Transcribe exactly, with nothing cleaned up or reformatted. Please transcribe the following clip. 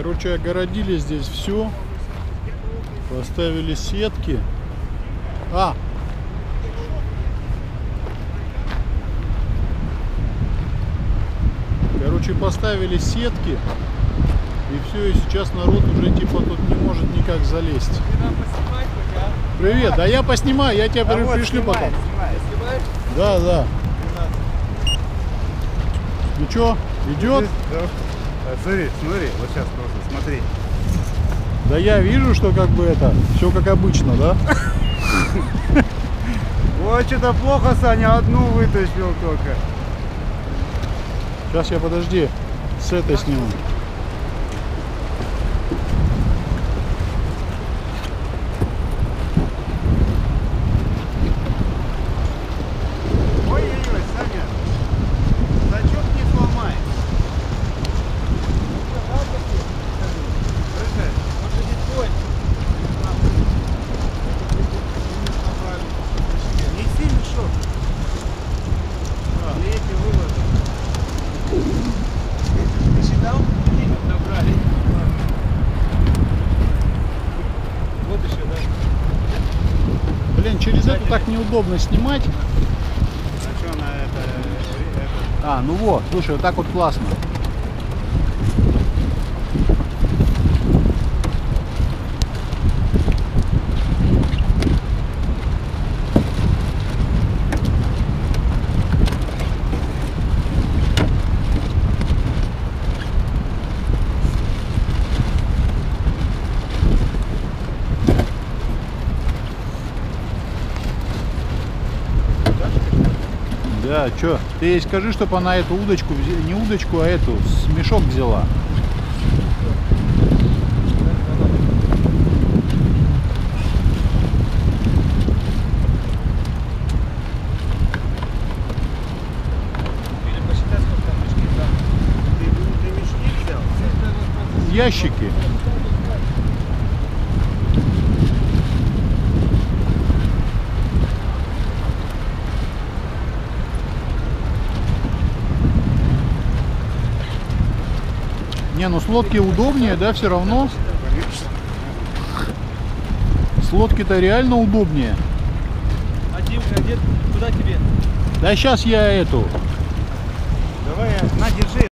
Короче, огородили здесь все, поставили сетки. А! Короче, поставили сетки, и все, и сейчас народ уже типа тут не может никак залезть. Привет, да я поснимаю, я тебя а пришлю вот, потом. Снимаешь? Да, да. Ну что, идет? Здесь, да. Смотри, смотри, вот сейчас просто смотри. Да я вижу, что как бы это, все как обычно, да? Ой, что-то плохо, Саня, одну вытащил только. Сейчас я, подожди, с этой сниму. Неудобно снимать. А, что, на это, это... а, ну вот, слушай, вот так вот классно. Да, чё? Ты ей скажи, чтобы она эту удочку, не удочку, а эту, мешок взяла. Ящики. Не, ну с лодки удобнее, да, все равно? С лодки-то реально удобнее. А Димка, куда тебе? Да сейчас я эту. Давай, на, держи.